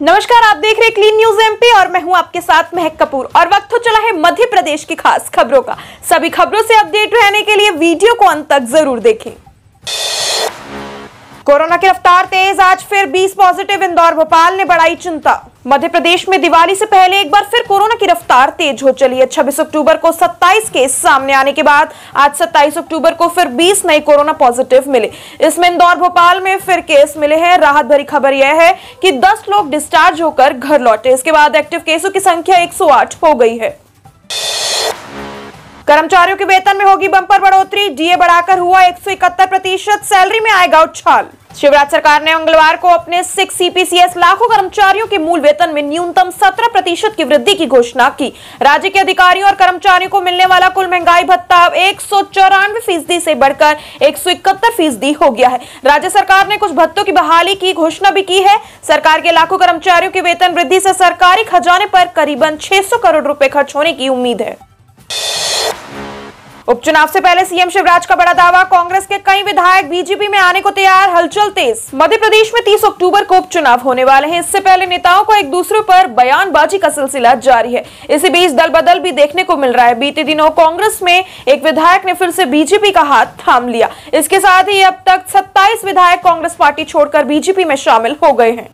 नमस्कार, आप देख रहे हैं क्लीन न्यूज एमपी और मैं हूं आपके साथ महेक कपूर। और वक्त हो चला है मध्य प्रदेश की खास खबरों का। सभी खबरों से अपडेट रहने के लिए वीडियो को अंत तक जरूर देखें। कोरोना की रफ्तार तेज, आज फिर 20 पॉजिटिव, इंदौर भोपाल ने बढ़ाई चिंता। मध्य प्रदेश में दिवाली से पहले एक बार फिर कोरोना की रफ्तार तेज हो चली है। 26 अक्टूबर को 27 केस सामने आने के बाद आज 27 अक्टूबर को फिर 20 नए कोरोना पॉजिटिव मिले। इसमें इंदौर भोपाल में फिर केस मिले हैं। राहत भरी खबर यह है कि 10 लोग डिस्चार्ज होकर घर लौटे। इसके बाद एक्टिव केसों की संख्या 108 हो गई है। कर्मचारियों के वेतन में होगी बंपर बढ़ोतरी, डीए बढ़ाकर हुआ 171%, सैलरी में आएगा उछाल। शिवराज सरकार ने मंगलवार को अपने 6 CPCS लाखों कर्मचारियों के मूल वेतन में न्यूनतम 17% की वृद्धि की घोषणा की। राज्य के अधिकारियों और कर्मचारियों को मिलने वाला कुल महंगाई भत्ता अब 194% से बढ़कर 171% हो गया है। राज्य सरकार ने कुछ भत्तों की बहाली की घोषणा भी की है। सरकार के लाखों कर्मचारियों के वेतन वृद्धि से सरकारी खजाने पर करीबन 600 करोड़ रुपए खर्च होने की उम्मीद है। उपचुनाव से पहले सीएम शिवराज का बड़ा दावा, कांग्रेस के कई विधायक बीजेपी में आने को तैयार, हलचल तेज। मध्य प्रदेश में 30 अक्टूबर को उपचुनाव होने वाले हैं। इससे पहले नेताओं को एक दूसरे पर बयानबाजी का सिलसिला जारी है। इसी बीच दल बदल भी देखने को मिल रहा है। बीते दिनों कांग्रेस में एक विधायक ने फिर से बीजेपी का हाथ थाम लिया। इसके साथ ही अब तक 27 विधायक कांग्रेस पार्टी छोड़कर बीजेपी में शामिल हो गए हैं।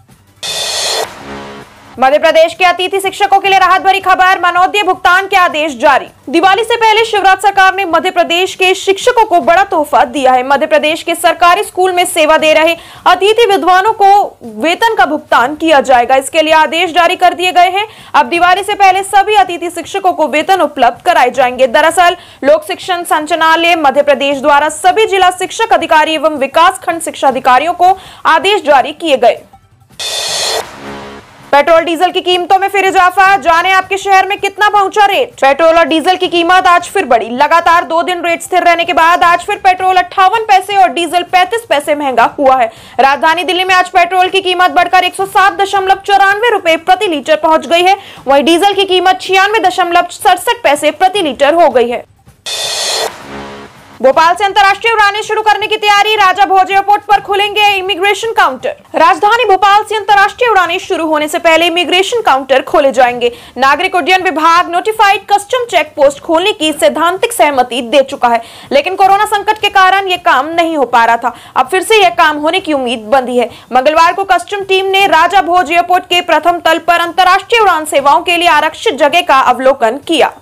मध्य प्रदेश के अतिथि शिक्षकों के लिए राहत भरी खबर, मानदेय भुगतान के आदेश जारी। दिवाली से पहले शिवराज सरकार ने मध्य प्रदेश के शिक्षकों को बड़ा तोहफा दिया है। मध्य प्रदेश के सरकारी स्कूल में सेवा दे रहे अतिथि विद्वानों को वेतन का भुगतान किया जाएगा। इसके लिए आदेश जारी कर दिए गए हैं। अब दिवाली से पहले सभी अतिथि शिक्षकों को वेतन उपलब्ध कराए जाएंगे। दरअसल लोक शिक्षण संचालनालय मध्य प्रदेश द्वारा सभी जिला शिक्षक अधिकारी एवं विकास खंड शिक्षा अधिकारियों को आदेश जारी किए गए। पेट्रोल डीजल की कीमतों में फिर इजाफा, जाने आपके शहर में कितना पहुंचा रेट। पेट्रोल और डीजल की कीमत आज फिर बढ़ी। लगातार 2 दिन रेट स्थिर रहने के बाद आज फिर पेट्रोल 58 पैसे और डीजल 35 पैसे महंगा हुआ है। राजधानी दिल्ली में आज पेट्रोल की कीमत बढ़कर 107.94 रुपए प्रति लीटर पहुंच गई है। वहीं डीजल की कीमत 96.67 पैसे प्रति लीटर हो गई है। भोपाल से अंतर्राष्ट्रीय उड़ानें शुरू करने की तैयारी, राजा भोज एयरपोर्ट पर खुलेंगे इमिग्रेशन काउंटर। राजधानी भोपाल से अंतर्राष्ट्रीय उड़ानें शुरू होने से पहले इमिग्रेशन काउंटर खोले जाएंगे। नागरिक उड्डयन विभाग नोटिफाइड कस्टम चेक पोस्ट खोलने की सैद्धांतिक सहमति दे चुका है, लेकिन कोरोना संकट के कारण यह काम नहीं हो पा रहा था। अब फिर से यह काम होने की उम्मीद बंधी है। मंगलवार को कस्टम टीम ने राजा भोज एयरपोर्ट के प्रथम तल पर अंतर्राष्ट्रीय उड़ान सेवाओं के लिए आरक्षित जगह का अवलोकन किया।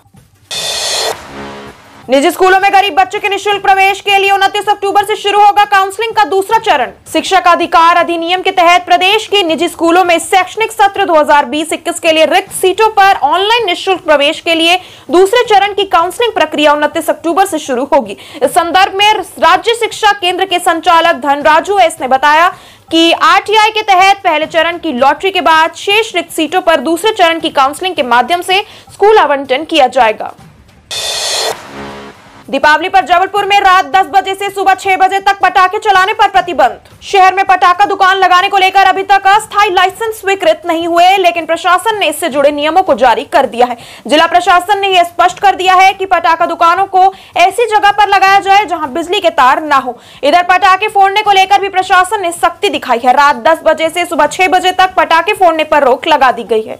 निजी स्कूलों में गरीब बच्चों के निःशुल्क प्रवेश के लिए 29 अक्टूबर से शुरू होगा काउंसलिंग का दूसरा चरण। शिक्षा का अधिकार अधिनियम के तहत प्रदेश के निजी स्कूलों में शैक्षणिक सत्र 2020-21 के लिए रिक्त सीटों पर ऑनलाइन निःशुल्क प्रवेश के लिए दूसरे चरण की काउंसलिंग प्रक्रिया 29 अक्टूबर से शुरू होगी। इस संदर्भ में राज्य शिक्षा केंद्र के संचालक धनराजू ने बताया कि RTI के तहत पहले चरण की लॉटरी के बाद शेष रिक्त सीटों पर दूसरे चरण की काउंसलिंग के माध्यम से स्कूल आवंटन किया जाएगा। दीपावली पर जबलपुर में रात 10 बजे से सुबह 6 बजे तक पटाखे चलाने पर प्रतिबंध। शहर में पटाखा दुकान लगाने को लेकर अभी तक अस्थायी लाइसेंस स्वीकृत नहीं हुए, लेकिन प्रशासन ने इससे जुड़े नियमों को जारी कर दिया है। जिला प्रशासन ने यह स्पष्ट कर दिया है कि पटाखा दुकानों को ऐसी जगह पर लगाया जाए जहां बिजली के तार न हो। इधर पटाखे फोड़ने को लेकर भी प्रशासन ने सख्ती दिखाई है। रात 10 बजे से सुबह 6 बजे तक पटाखे फोड़ने पर रोक लगा दी गई है।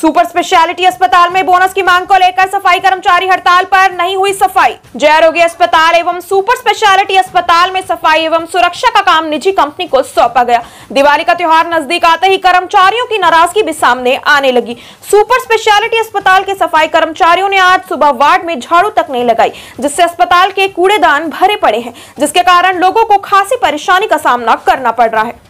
सुपर स्पेशलिटी अस्पताल में बोनस की मांग को लेकर सफाई कर्मचारी हड़ताल पर, नहीं हुई सफाई। जयरोगी अस्पताल एवं सुपर स्पेशलिटी अस्पताल में सफाई एवं सुरक्षा का काम निजी कंपनी को सौंपा गया। दिवाली का त्योहार नजदीक आते ही कर्मचारियों की नाराजगी भी सामने आने लगी। सुपर स्पेशलिटी अस्पताल के सफाई कर्मचारियों ने आज सुबह वार्ड में झाड़ू तक नहीं लगाई, जिससे अस्पताल के कूड़ेदान भरे पड़े हैं, जिसके कारण लोगों को खासी परेशानी का सामना करना पड़ रहा है।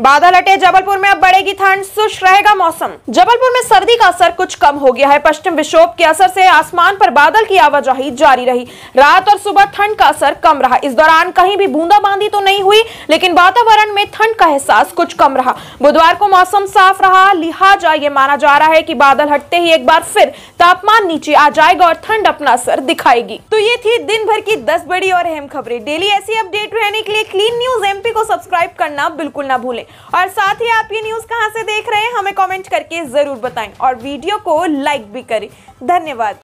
बादल हटे, जबलपुर में अब बढ़ेगी ठंड, शुष्क रहेगा मौसम। जबलपुर में सर्दी का असर कुछ कम हो गया है। पश्चिम विक्षोभ के असर से आसमान पर बादल की आवाजाही जारी रही। रात और सुबह ठंड का असर कम रहा। इस दौरान कहीं भी बूंदाबांदी तो नहीं हुई, लेकिन वातावरण में ठंड का एहसास कुछ कम रहा। बुधवार को मौसम साफ रहा, लिहाजा ये माना जा रहा है कि बादल हटते ही एक बार फिर तापमान नीचे आ जाएगा और ठंड अपना असर दिखाएगी। तो ये थी दिन भर की 10 बड़ी और अहम खबरें। डेली ऐसी अपडेट रहने के लिए क्लीन न्यूज एमपी को सब्सक्राइब करना बिल्कुल ना भूलें। और साथ ही आप ये न्यूज कहां से देख रहे हैं हमें कमेंट करके जरूर बताएं और वीडियो को लाइक भी करें। धन्यवाद।